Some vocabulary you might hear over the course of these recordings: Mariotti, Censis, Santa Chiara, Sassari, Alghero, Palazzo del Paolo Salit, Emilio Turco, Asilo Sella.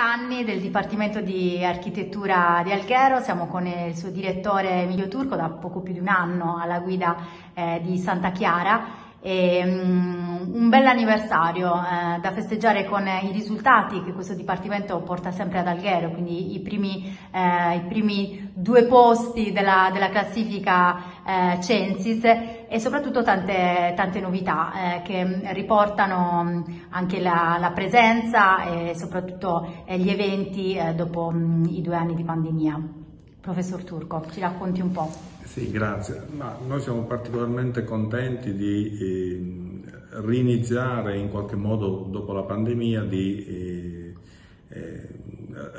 anni del Dipartimento di Architettura di Alghero, siamo con il suo direttore Emilio Turco da poco più di un anno alla guida di Santa Chiara. Un bell'anniversario da festeggiare con i risultati che questo Dipartimento porta sempre ad Alghero, quindi i primi due posti della classifica Censis e soprattutto tante novità che riportano anche la presenza e soprattutto gli eventi dopo i 2 anni di pandemia. Professor Turco, ci racconti un po'. Sì, grazie. Ma noi siamo particolarmente contenti di riniziare in qualche modo dopo la pandemia, di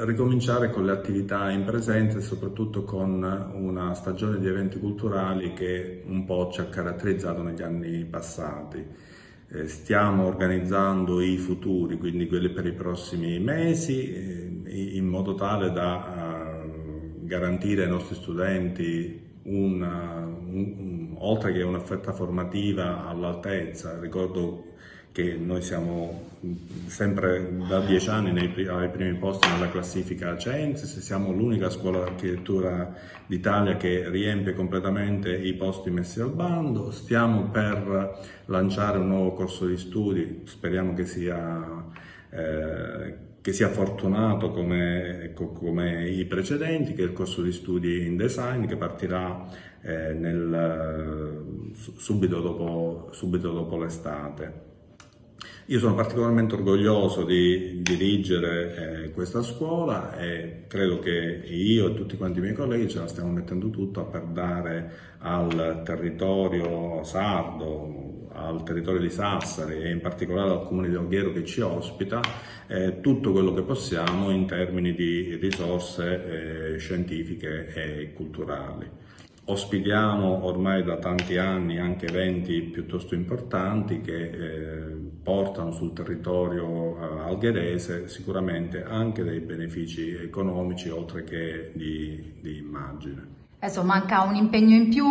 ricominciare con le attività in presenza e soprattutto con una stagione di eventi culturali che un po' ci ha caratterizzato negli anni passati. Stiamo organizzando i futuri, quindi quelli per i prossimi mesi, in modo tale da garantire ai nostri studenti oltre che un'offerta formativa all'altezza. Ricordo che noi siamo sempre da 10 anni ai primi posti nella classifica Censis, siamo l'unica scuola d'architettura d'Italia che riempie completamente i posti messi al bando. Stiamo per lanciare un nuovo corso di studi, speriamo che sia fortunato come i precedenti, che è il corso di studi in design, che partirà subito dopo l'estate. Io sono particolarmente orgoglioso di dirigere questa scuola e credo che io e tutti quanti i miei colleghi ce la stiamo mettendo tutta per dare al territorio sardo, al territorio di Sassari e in particolare al comune di Alghero che ci ospita, tutto quello che possiamo in termini di risorse scientifiche e culturali. Ospitiamo ormai da tanti anni anche eventi piuttosto importanti che portano sul territorio algherese sicuramente anche dei benefici economici oltre che di immagine. Adesso manca un impegno in più,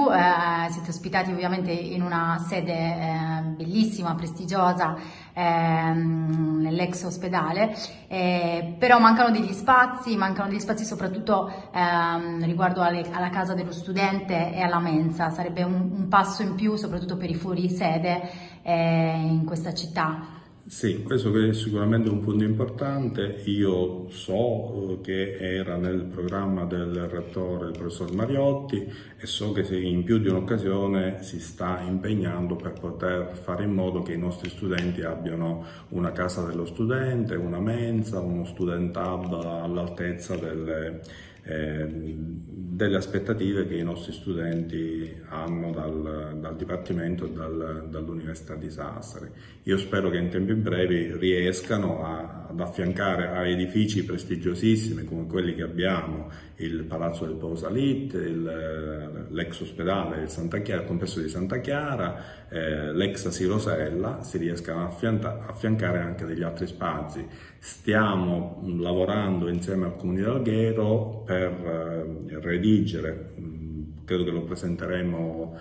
siete ospitati ovviamente in una sede bellissima, prestigiosa, nell'ex ospedale, però mancano degli spazi soprattutto riguardo alla casa dello studente e alla mensa. Sarebbe un passo in più soprattutto per i fuorisede in questa città. Sì, questo è sicuramente un punto importante. Io so che era nel programma del rettore, il professor Mariotti, e so che in più di un'occasione si sta impegnando per poter fare in modo che i nostri studenti abbiano una casa dello studente, una mensa, uno student hub all'altezza delle aspettative che i nostri studenti hanno dal Dipartimento e dall'Università di Sassari. Io spero che in tempi brevi riescano ad affiancare a edifici prestigiosissimi come quelli che abbiamo, il Palazzo del Paolo Salit, l'ex ospedale il complesso di Santa Chiara, l'ex Asilo Sella, si riescano a affiancare anche degli altri spazi. Stiamo lavorando insieme al Comune di Alghero per redigere, credo che lo presenteremo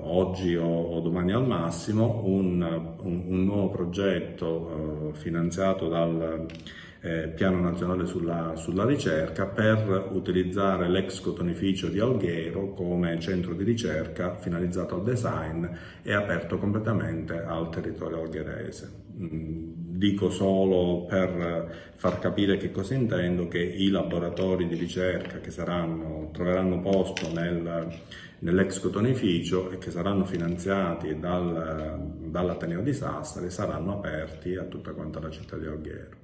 oggi o domani al massimo, un nuovo progetto finanziato dal Piano Nazionale sulla Ricerca per utilizzare l'ex cotonificio di Alghero come centro di ricerca finalizzato al design e aperto completamente al territorio algherese. Dico solo per far capire che cosa intendo, che i laboratori di ricerca che troveranno posto nell'ex cotonificio e che saranno finanziati dall'Ateneo di Sassari saranno aperti a tutta quanta la città di Alghero.